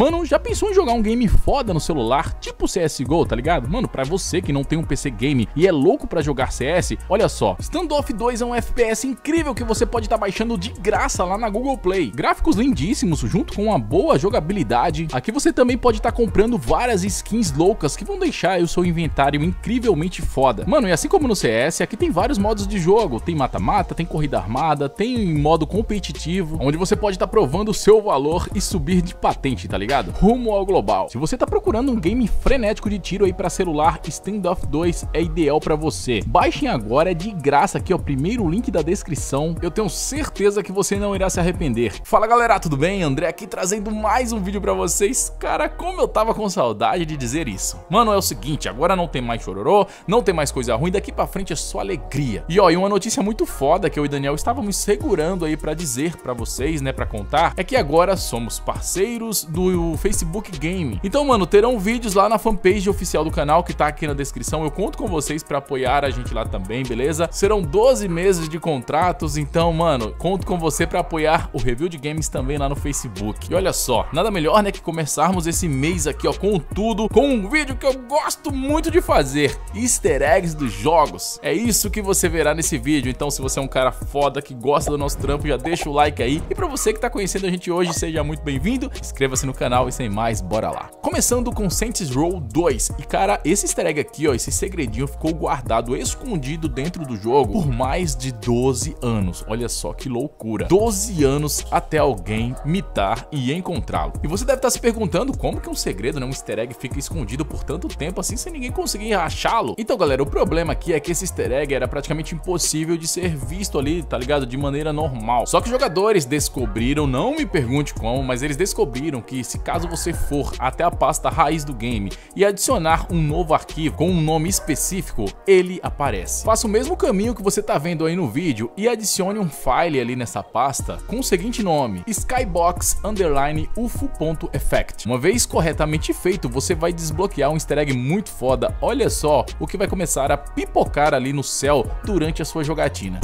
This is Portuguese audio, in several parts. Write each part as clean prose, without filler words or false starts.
Mano, já pensou em jogar um game foda no celular, tipo CSGO, tá ligado? Mano, pra você que não tem um PC game e é louco pra jogar CS, olha só, Standoff 2 é um FPS incrível que você pode estar baixando de graça lá na Google Play. Gráficos lindíssimos, junto com uma boa jogabilidade. Aqui você também pode estar comprando várias skins loucas que vão deixar aí o seu inventário incrivelmente foda. Mano, e assim como no CS, aqui tem vários modos de jogo. Tem mata-mata, tem corrida armada, tem modo competitivo, onde você pode estar provando o seu valor e subir de patente, tá ligado? Rumo ao global. Se você tá procurando um game frenético de tiro aí pra celular, Standoff 2 é ideal pra você. Baixem agora, é de graça aqui, ó, primeiro link da descrição. Eu tenho certeza que você não irá se arrepender. Fala galera, tudo bem? André aqui trazendo mais um vídeo pra vocês. Cara, como eu tava com saudade de dizer isso. Mano, é o seguinte, agora não tem mais chororô, não tem mais coisa ruim, daqui pra frente é só alegria. E ó, e uma notícia muito foda que eu e Daniel estávamos segurando aí pra dizer pra vocês, né, pra contar, é que agora somos parceiros do Facebook Game. Então, mano, terão vídeos lá na fanpage oficial do canal que tá aqui na descrição. Eu conto com vocês pra apoiar a gente lá também, beleza? Serão 12 meses de contratos, então, mano, conto com você pra apoiar o Review de Games também lá no Facebook. E olha só, nada melhor, né, que começarmos esse mês aqui, ó, com tudo, com um vídeo que eu gosto muito de fazer, easter eggs dos jogos. É isso que você verá nesse vídeo, então se você é um cara foda que gosta do nosso trampo, já deixa o like aí. E pra você que tá conhecendo a gente hoje, seja muito bem-vindo, inscreva-se no canal e sem mais, bora lá. Começando com Saints Row 2, e cara, esse easter egg aqui, ó, esse segredinho ficou guardado, escondido dentro do jogo por mais de 12 anos, olha só que loucura, 12 anos até alguém mitar e encontrá-lo. E você deve estar se perguntando como que um segredo, né, um easter egg fica escondido por tanto tempo assim sem ninguém conseguir achá-lo. Então galera, o problema aqui é que esse easter egg era praticamente impossível de ser visto ali, tá ligado, de maneira normal. Só que os jogadores descobriram, não me pergunte como, mas eles descobriram que se caso você for até a pasta raiz do game e adicionar um novo arquivo com um nome específico, ele aparece. Faça o mesmo caminho que você tá vendo aí no vídeo e adicione um file ali nessa pasta com o seguinte nome, skybox_ufo.effect. Uma vez corretamente feito, você vai desbloquear um easter egg muito foda, olha só o que vai começar a pipocar ali no céu durante a sua jogatina.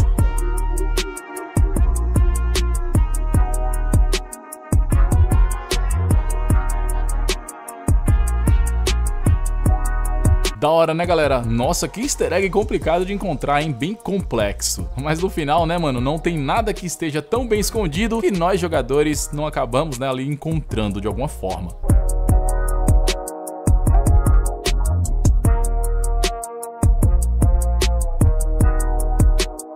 Da hora, né, galera? Nossa, que easter egg complicado de encontrar, hein? Bem complexo. Mas no final, né, mano? Não tem nada que esteja tão bem escondido que nós jogadores não acabamos, né, ali encontrando de alguma forma.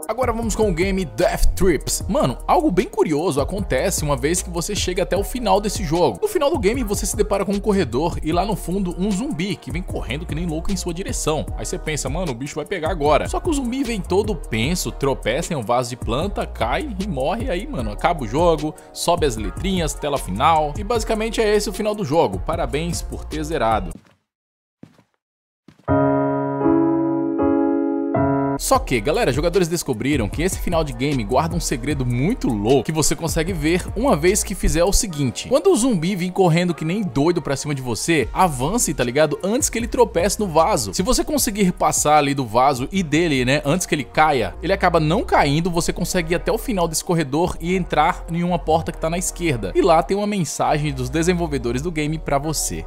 Agora vamos com o game Death Trips. Mano, algo bem curioso acontece uma vez que você chega até o final desse jogo. No final do game você se depara com um corredor e lá no fundo um zumbi que vem correndo que nem louco em sua direção. Aí você pensa, mano, o bicho vai pegar agora. Só que o zumbi vem todo penso, tropeça em um vaso de planta, cai e morre. Aí, mano, acaba o jogo, sobe as letrinhas, tela final. E basicamente é esse o final do jogo. Parabéns por ter zerado. Só que, galera, jogadores descobriram que esse final de game guarda um segredo muito louco que você consegue ver uma vez que fizer o seguinte. Quando o zumbi vir correndo que nem doido pra cima de você, avance, tá ligado? Antes que ele tropece no vaso. Se você conseguir passar ali do vaso e dele, né, antes que ele caia, ele acaba não caindo, você consegue ir até o final desse corredor e entrar em uma porta que tá na esquerda. E lá tem uma mensagem dos desenvolvedores do game pra você.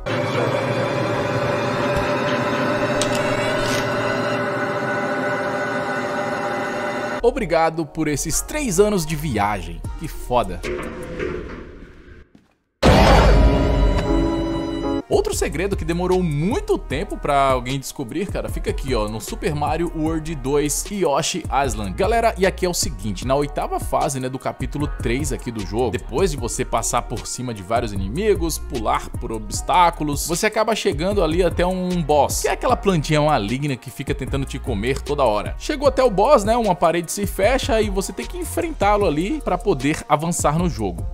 Obrigado por esses 3 anos de viagem. Que foda. Outro segredo que demorou muito tempo pra alguém descobrir, cara, fica aqui, ó, no Super Mario World 2 Yoshi Island. Galera, e aqui é o seguinte, na 8ª fase, né, do capítulo 3 aqui do jogo, depois de você passar por cima de vários inimigos, pular por obstáculos, você acaba chegando ali até um boss, que é aquela plantinha maligna que fica tentando te comer toda hora. Chegou até o boss, né, uma parede se fecha e você tem que enfrentá-lo ali pra poder avançar no jogo.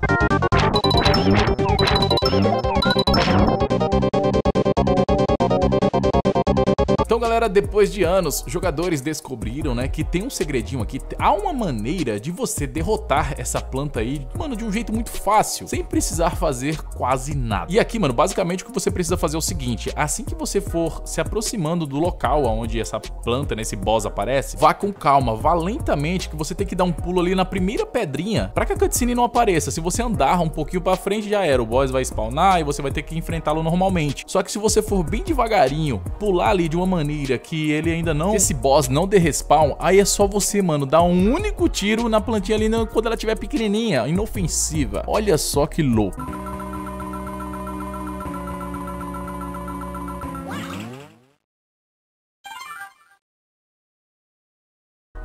galera, depois de anos, jogadores descobriram, né, que tem um segredinho aqui. Há uma maneira de você derrotar essa planta aí, mano, de um jeito muito fácil, sem precisar fazer quase nada. E aqui, mano, basicamente o que você precisa fazer é o seguinte: assim que você for se aproximando do local onde essa planta, né, esse boss aparece, vá com calma, vá lentamente, que você tem que dar um pulo ali na primeira pedrinha pra que a cutscene não apareça. Se você andar um pouquinho pra frente, já era, o boss vai spawnar e você vai ter que enfrentá-lo normalmente. Só que se você for bem devagarinho, pular ali de uma maneira que ele ainda não, esse boss não dê respawn, aí é só você, mano, dar um único tiro na plantinha ali, né, quando ela tiver pequenininha, inofensiva. Olha só que louco.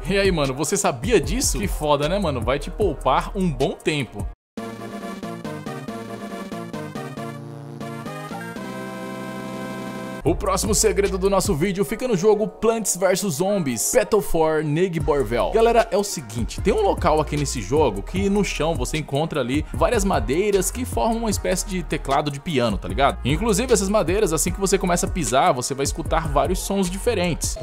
E aí, mano, você sabia disso? Que foda, né, mano? Vai te poupar um bom tempo. O próximo segredo do nosso vídeo fica no jogo Plants vs Zombies Battle for Neighborville. Galera, é o seguinte, tem um local aqui nesse jogo que no chão você encontra ali várias madeiras que formam uma espécie de teclado de piano, tá ligado? Inclusive essas madeiras, assim que você começa a pisar, você vai escutar vários sons diferentes.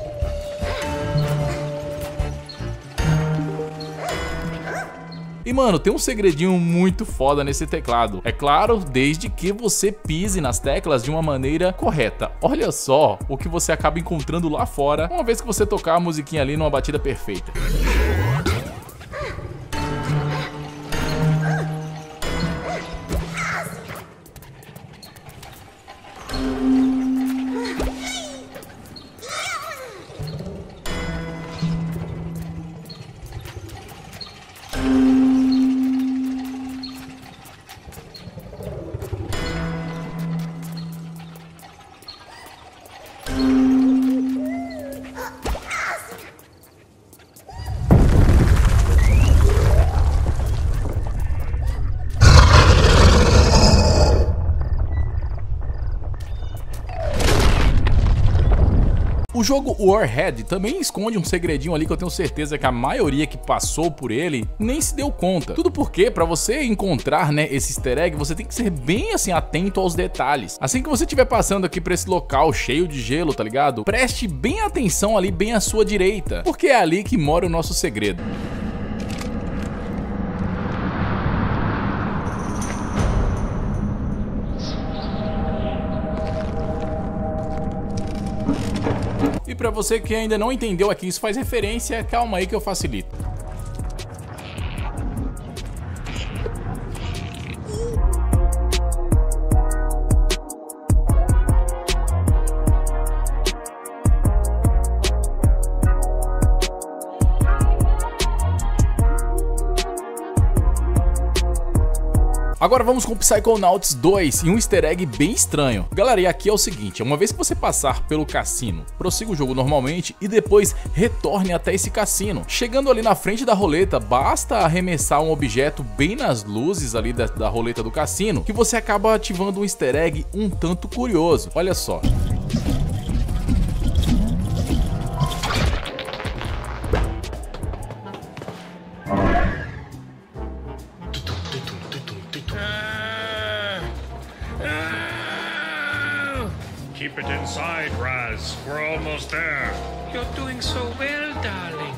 E, mano, tem um segredinho muito foda nesse teclado. É claro, desde que você pise nas teclas de uma maneira correta. Olha só o que você acaba encontrando lá fora, uma vez que você tocar a musiquinha ali numa batida perfeita. O jogo Warhead também esconde um segredinho ali que eu tenho certeza que a maioria que passou por ele nem se deu conta. Tudo porque, pra você encontrar, né, esse easter egg, você tem que ser bem, assim, atento aos detalhes. Assim que você estiver passando aqui pra esse local cheio de gelo, tá ligado? Preste bem atenção ali, bem à sua direita, porque é ali que mora o nosso segredo. E pra você que ainda não entendeu aqui, isso faz referência, calma aí que eu facilito. Agora vamos com o Psychonauts 2 e um easter egg bem estranho. Galera, e aqui é o seguinte, uma vez que você passar pelo cassino, prossiga o jogo normalmente e depois retorne até esse cassino. Chegando ali na frente da roleta, basta arremessar um objeto bem nas luzes ali da roleta do cassino, que você acaba ativando um easter egg um tanto curioso. Olha só. Keep it inside, Raz. We're almost there. You're doing so well, darling.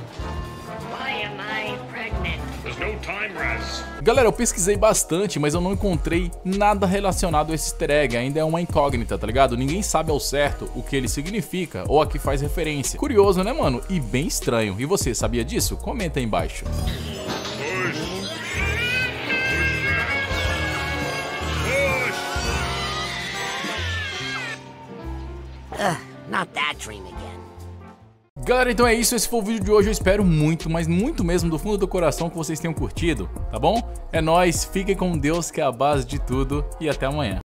Why am I pregnant? There's no time, Raz. Galera, eu pesquisei bastante, mas eu não encontrei nada relacionado a esse easter egg. Ainda é uma incógnita, tá ligado? Ninguém sabe ao certo o que ele significa ou a que faz referência. Curioso, né, mano? E bem estranho. E você, sabia disso? Comenta aí embaixo. Not that dream again. Galera, então é isso, esse foi o vídeo de hoje, eu espero muito mesmo do fundo do coração que vocês tenham curtido, tá bom? É nóis, fiquem com Deus que é a base de tudo e até amanhã.